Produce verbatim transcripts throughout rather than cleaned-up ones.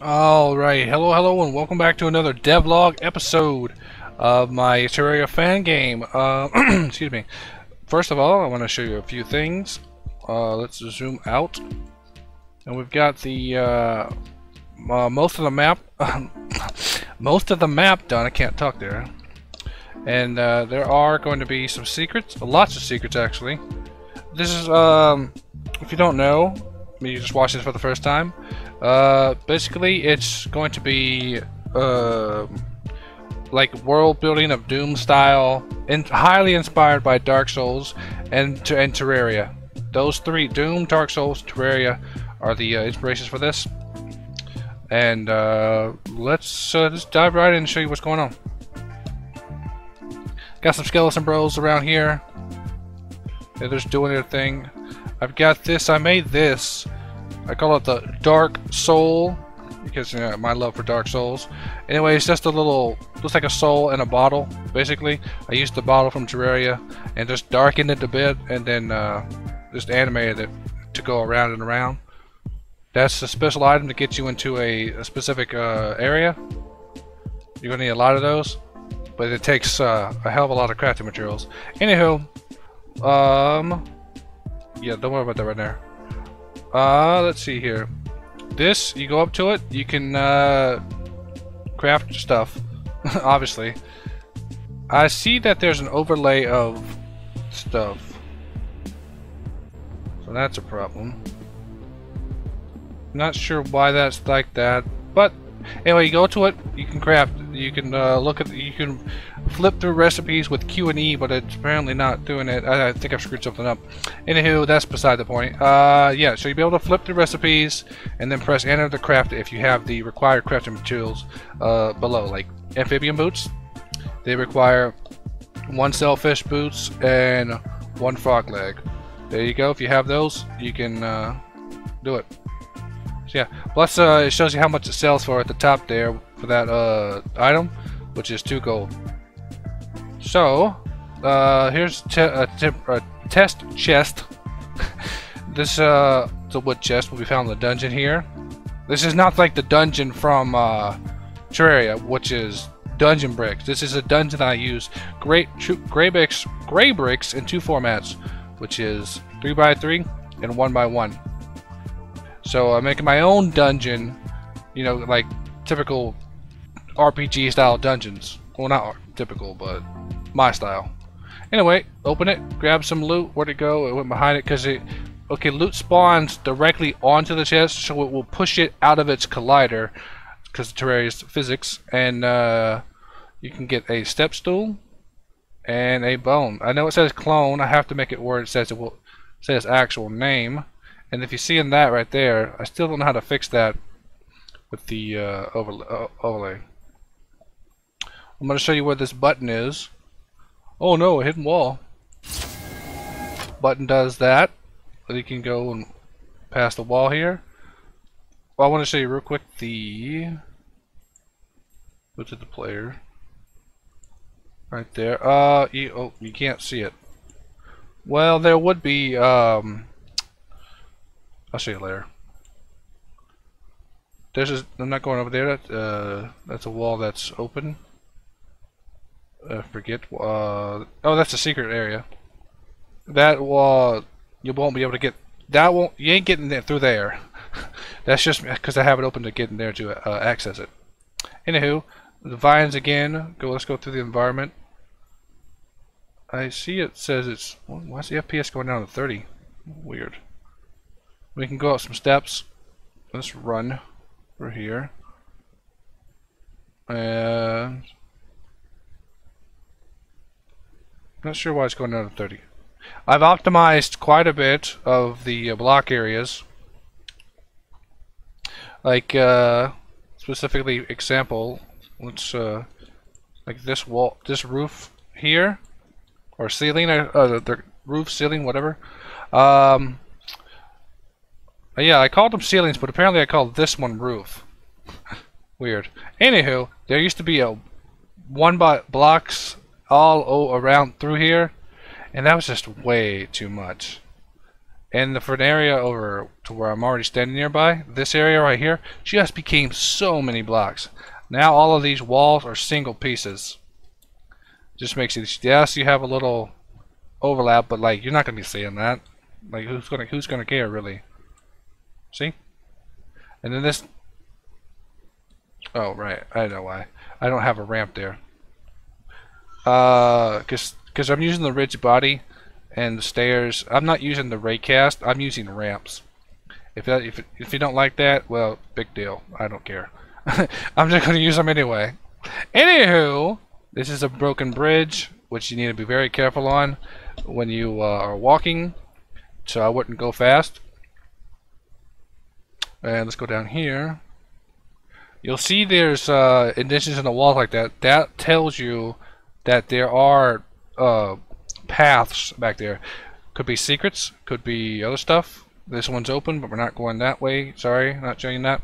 Alright, hello, hello, and welcome back to another devlog episode of my Terraria fan game. Uh, excuse me. First of all, I want to show you a few things. Uh, let's zoom out. And we've got the, uh, uh most of the map, most of the map done. I can't talk there. And, uh, there are going to be some secrets, lots of secrets, actually. This is, um, if you don't know, you just watched this for the first time. Uh, basically, it's going to be uh, like world building of Doom style, and highly inspired by Dark Souls and and Terraria. Those three, Doom, Dark Souls, Terraria, are the uh, inspirations for this. And uh, let's uh, just dive right in and show you what's going on. Got some skeleton bros around here. They're just doing their thing. I've got this. I made this. I call it the Dark Soul because you know, my love for Dark Souls. Anyway, it's just a little, looks like a soul in a bottle, basically. I used the bottle from Terraria and just darkened it a bit and then uh, just animated it to go around and around. That's a special item to get you into a, a specific uh, area. You're going to need a lot of those, but it takes uh, a hell of a lot of crafting materials. Anywho, um, yeah, don't worry about that right now. Uh, let's see here. This, you go up to it, you can uh, craft stuff, obviously. I see that there's an overlay of stuff. So that's a problem. Not sure why that's like that, but anyway, you go to it, you can craft, you can uh, look at, you can flip through recipes with Q and E, but it's apparently not doing it. I, I think I've screwed something up. Anywho, that's beside the point. Uh, yeah, so you'll be able to flip through recipes and then press enter to craft if you have the required crafting materials uh, below, like amphibian boots. They require one sailfish boots and one frog leg. There you go. If you have those, you can uh, do it. So yeah, plus uh, it shows you how much it sells for at the top there for that uh, item, which is two gold. So uh, here's te a, te a test chest. This uh, the wood chest will be found in the dungeon here. This is not like the dungeon from uh, Terraria, which is dungeon bricks. This is a dungeon I use great gray bricks, gray bricks in two formats, which is three by three and one by one. So I'm making my own dungeon, you know, like typical R P G style dungeons. Well, not typical, but my style. Anyway, open it, grab some loot. Where'd it go? It went behind it because it. Okay, loot spawns directly onto the chest, so it will push it out of its collider because of Terraria's physics. And uh, you can get a step stool and a bone. I know it says clone. I have to make it where it says it will say its actual name. And if you see in that right there, I still don't know how to fix that with the uh, overlay. Uh, overlay. I'm going to show you where this button is. Oh no, a hidden wall. Button does that. You can go and past the wall here. Well, I want to show you real quick the. Go to the player. Right there. Uh, you, oh, you can't see it. Well, there would be. Um, I'll show you later. There's a, I'm not going over there. That, uh, that's a wall that's open. I forget. Uh, oh, that's a secret area. That wall, you won't be able to get. That won't. You ain't getting it through there. That's just because I have it open to get in there to uh, access it. Anywho, the vines again. Go. Let's go through the environment. I see it says it's. Why is the F P S going down to thirty? Weird. We can go up some steps. Let's run through here. And not sure why it's going down to thirty. I've optimized quite a bit of the block areas. Like uh, specifically, example, let's uh, like this wall, this roof here, or ceiling, or uh, the roof, ceiling, whatever. Um, Yeah, I called them ceilings, but apparently I called this one roof. Weird. Anywho, there used to be a one by blocks all around through here, and that was just way too much. And the for an area over to where I'm already standing nearby, this area right here just became so many blocks. Now all of these walls are single pieces. Just makes it, yes, you have a little overlap, but like you're not gonna be seeing that. Like who's gonna who's gonna care really? See? And then this. Oh right, I know why. I don't have a ramp there. Uh, cause cause I'm using the ridge body and the stairs. I'm not using the raycast. I'm using ramps. If that if if you don't like that, well, big deal. I don't care. I'm just gonna use them anyway. Anywho, this is a broken bridge, which you need to be very careful on when you uh, are walking. So I wouldn't go fast. And let's go down here. You'll see there's uh, indentations in the wall like that. That tells you that there are uh, paths back there. Could be secrets. Could be other stuff. This one's open, but we're not going that way. Sorry, not showing that.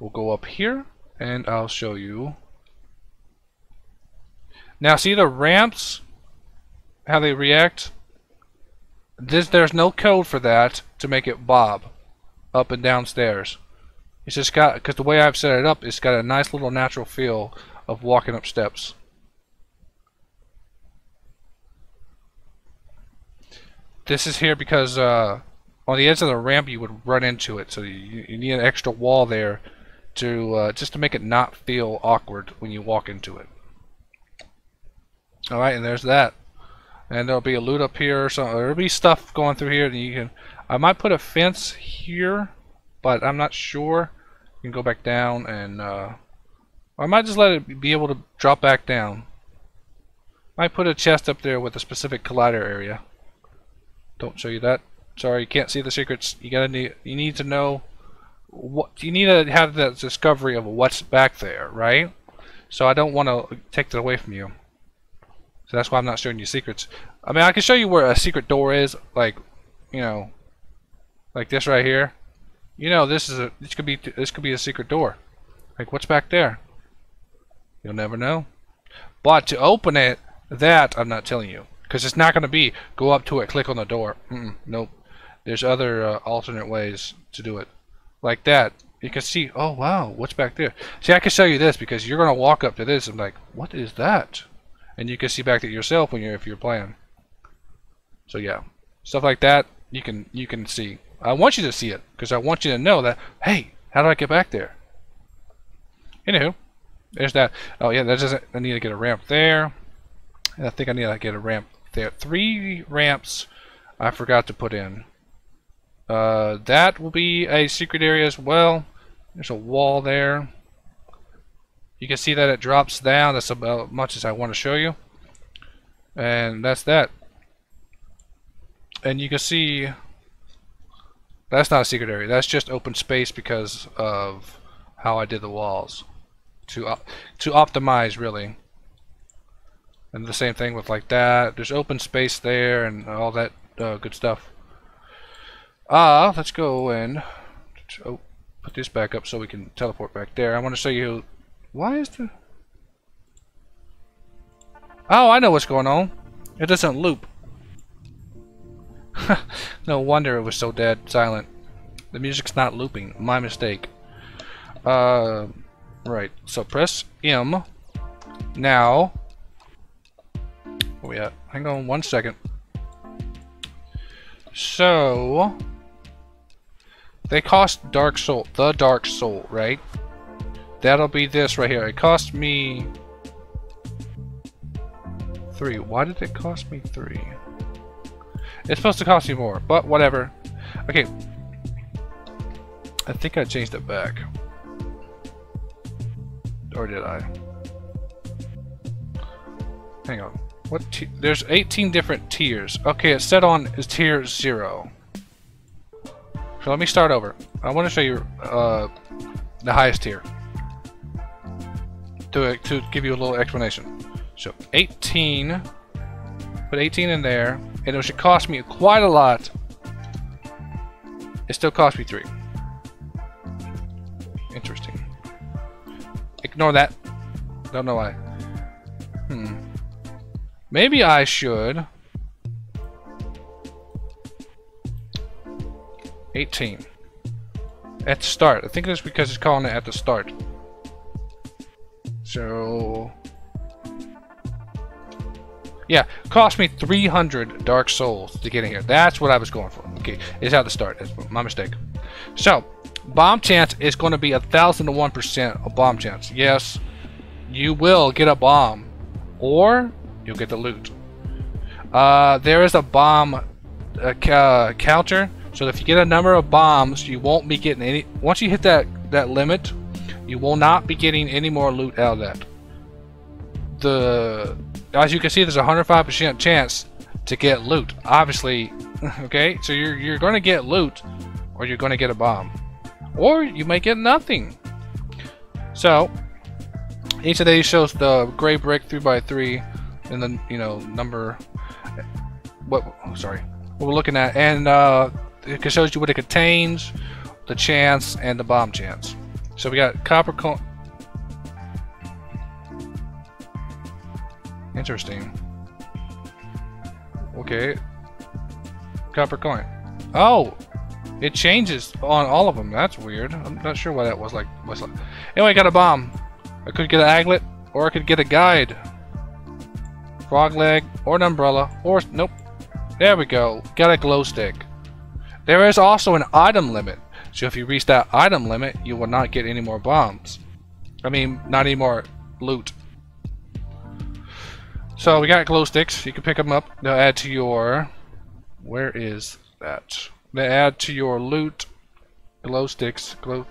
We'll go up here, and I'll show you. Now, see the ramps? How they react? This, there's no code for that to make it bob up and downstairs. It's just got, because the way I've set it up, it's got a nice little natural feel of walking up steps. This is here because uh, on the edge of the ramp you would run into it, so you, you need an extra wall there to uh, just to make it not feel awkward when you walk into it. Alright, and there's that. And there'll be a loot up here or something. There'll be stuff going through here that you can. I might put a fence here, but I'm not sure. You can go back down and uh, I might just let it be able to drop back down. Might put a chest up there with a specific collider area. Don't show you that. Sorry, you can't see the secrets. You gotta need. You need to know what. You need to have that discovery of what's back there, right? So I don't want to take that away from you. So that's why I'm not showing you secrets. I mean, I can show you where a secret door is, like, you know, like this right here. You know, this is a. This could be. This could be a secret door. Like, what's back there? You'll never know. But to open it, that I'm not telling you. Because it's not going to be go up to it, click on the door. Mm-mm, nope. There's other uh, alternate ways to do it. Like that. You can see, oh wow, what's back there? See, I can show you this because you're going to walk up to this and like, what is that? And you can see back at yourself when you're if you're playing. So yeah, stuff like that you can you can see. I want you to see it because I want you to know that. Hey, how do I get back there? Anywho, there's that. Oh yeah, that doesn't. I need to get a ramp there. And I think I need to get a ramp. There are three ramps I forgot to put in. Uh, that will be a secret area as well. There's a wall there. You can see that it drops down. That's about as much as I want to show you. And that's that. And you can see that's not a secret area. That's just open space because of how I did the walls to op to optimize really. And the same thing with like that. There's open space there and all that uh, good stuff. Ah, uh, let's go and oh, put this back up so we can teleport back there. I want to show you why is the oh, I know what's going on. It doesn't loop. No wonder it was so dead silent. The music's not looping. My mistake. Uh, right. So press M. Now. Where we at? Hang on one second. So they cost Dark Soul, the Dark Soul, right? That'll be this right here. It cost me three. Why did it cost me three? It's supposed to cost you more, but whatever. Okay. I think I changed it back. Or did I? Hang on. What t there's eighteen different tiers. Okay, it's set on is tier zero. So let me start over. I want to show you uh, the highest tier to to give you a little explanation. So eighteen, put eighteen in there, and it should cost me quite a lot. It still cost me three. Interesting. Ignore that. Don't know why. Hmm. Maybe I should. eighteen. At the start. I think that's because it's calling it at the start. So... yeah, cost me three hundred Dark Souls to get in here. That's what I was going for. Okay, it's at the start. That's my mistake. So, bomb chance is going to be one thousand to one percent of bomb chance. Yes, you will get a bomb. Or, you'll get the loot. Uh, there is a bomb uh, uh, counter. So if you get a number of bombs, you won't be getting any... once you hit that, that limit, you will not be getting any more loot out of that. The... as you can see, there's a one hundred five percent chance to get loot. Obviously, okay? So you're, you're going to get loot, or you're going to get a bomb. Or you may get nothing. So, each of these shows the gray brick three by three, and then, you know, number... what? Oh, sorry. What we're looking at. And, uh... it shows you what it contains, the chance, and the bomb chance. So we got copper coin. Interesting. Okay. Copper coin. Oh! It changes on all of them. That's weird. I'm not sure why that was like. Was like. Anyway, I got a bomb. I could get an aglet, or I could get a guide. Frog leg, or an umbrella, or... nope. There we go. Got a glow stick. There is also an item limit, so if you reach that item limit, you will not get any more bombs. I mean, not any more loot. So we got glow sticks. You can pick them up. They'll add to your... where is that? They add to your loot. Glow sticks. Glow...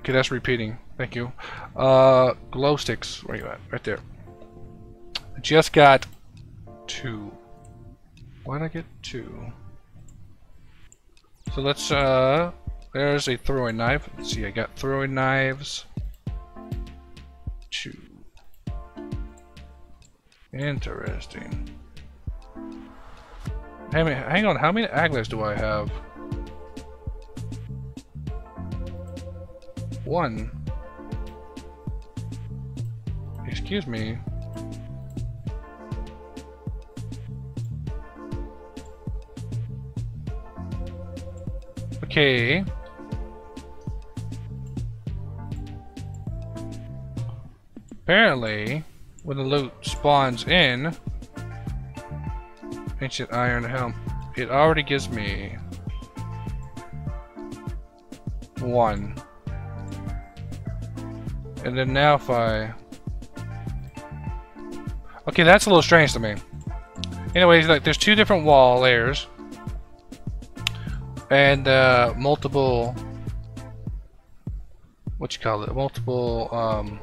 okay, that's repeating. Thank you. Uh, glow sticks. Where you at? Right there. I just got two. Why did I get two? So let's, uh, there's a throwing knife. Let's see, I got throwing knives. Two. Interesting. Hey, man, hang on, how many aglets do I have? One. Excuse me. Okay. Apparently, when the loot spawns in, ancient iron helm, it already gives me one. And then now if I... okay, that's a little strange to me. Anyways, like there's two different wall layers. And uh, multiple, what you call it? Multiple um,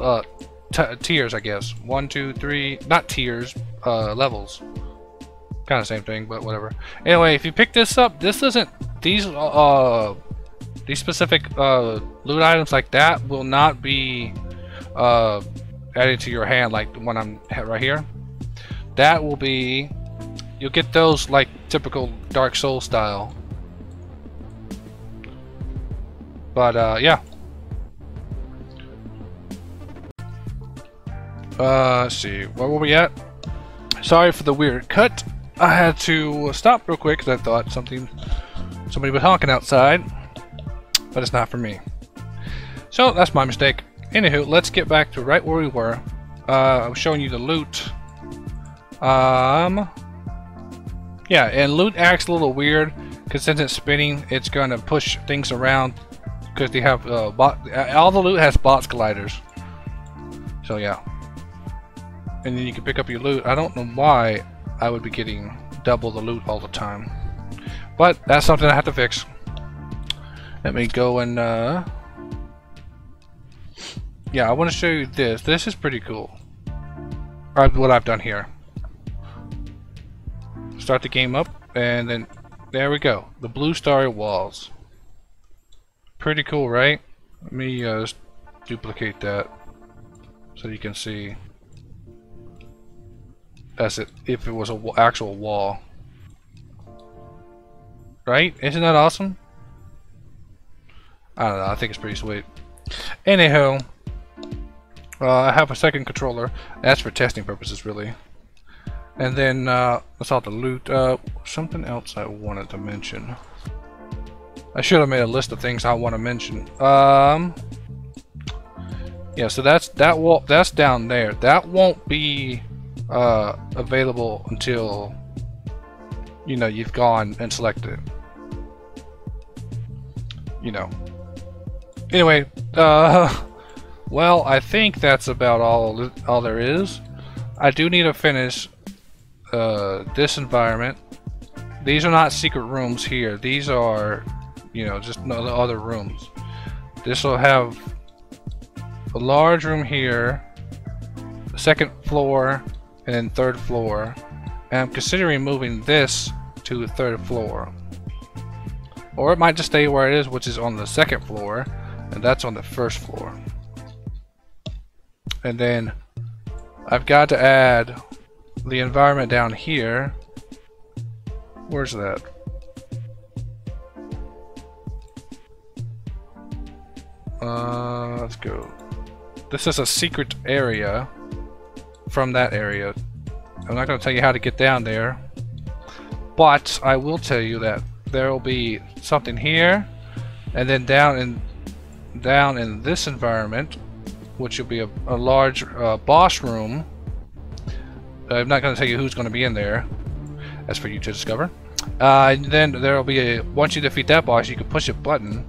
uh, t tiers, I guess. One, two, three, not tiers, uh, levels. Kind of same thing, but whatever. Anyway, if you pick this up, this doesn't. These uh, these specific uh, loot items like that will not be uh, added to your hand, like the one I'm at right here. That will be. You'll get those like typical Dark Souls style. But uh, yeah. Uh, let's see, where were we at? Sorry for the weird cut. I had to stop real quick because I thought something, somebody was honking outside. But it's not for me. So that's my mistake. Anywho, let's get back to right where we were. Uh, I was showing you the loot. Um. Yeah, and loot acts a little weird because since it's spinning, it's going to push things around because they have uh, bot. All the loot has box colliders. So yeah, and then you can pick up your loot. I don't know why I would be getting double the loot all the time, but that's something I have to fix. Let me go and uh, yeah, I want to show you this. This is pretty cool. Or what I've done here. Start the game up, and then there we go. The blue starry walls. Pretty cool, right? Let me uh, just duplicate that so you can see. That's it. If it was an actual wall, right? Isn't that awesome? I don't know. I think it's pretty sweet. Anyhow, uh, I have a second controller. That's for testing purposes, really. And then uh, I saw the loot. Uh, something else I wanted to mention. I should have made a list of things I want to mention. Um, yeah, so that's that. Will, that's down there. That won't be uh, available until you know you've gone and selected it. You know. Anyway, uh, well, I think that's about all all there is. I do need to finish uh, this environment. These are not secret rooms here. These are, you know, just the other rooms. This will have a large room here, second floor, and then third floor. And I'm considering moving this to the third floor. Or it might just stay where it is, which is on the second floor, and that's on the first floor. And then I've got to add the environment down here. Where's that? Uh, let's go. This is a secret area from that area. I'm not going to tell you how to get down there, but I will tell you that there will be something here, and then down in down in this environment, which will be a, a large uh, boss room. I'm not going to tell you who's going to be in there. That's for you to discover. Uh, and then there will be a, once you defeat that boss, you can push a button.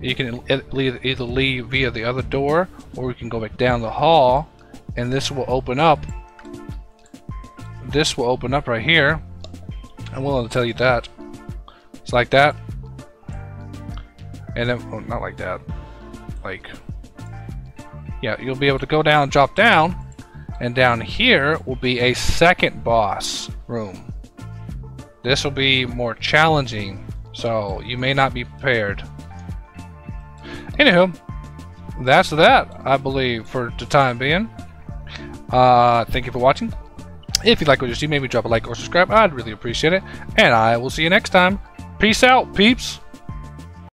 You can leave, either leave via the other door, or we can go back down the hall, and this will open up. This will open up right here. I'm willing to tell you that. It's like that. And then, well, not like that. Like, yeah, you'll be able to go down, drop down, and down here will be a second boss room. This will be more challenging, so you may not be prepared. Anywho, that's that, I believe, for the time being. Uh, thank you for watching. If you like what you see, maybe drop a like or subscribe. I'd really appreciate it. And I will see you next time. Peace out, peeps.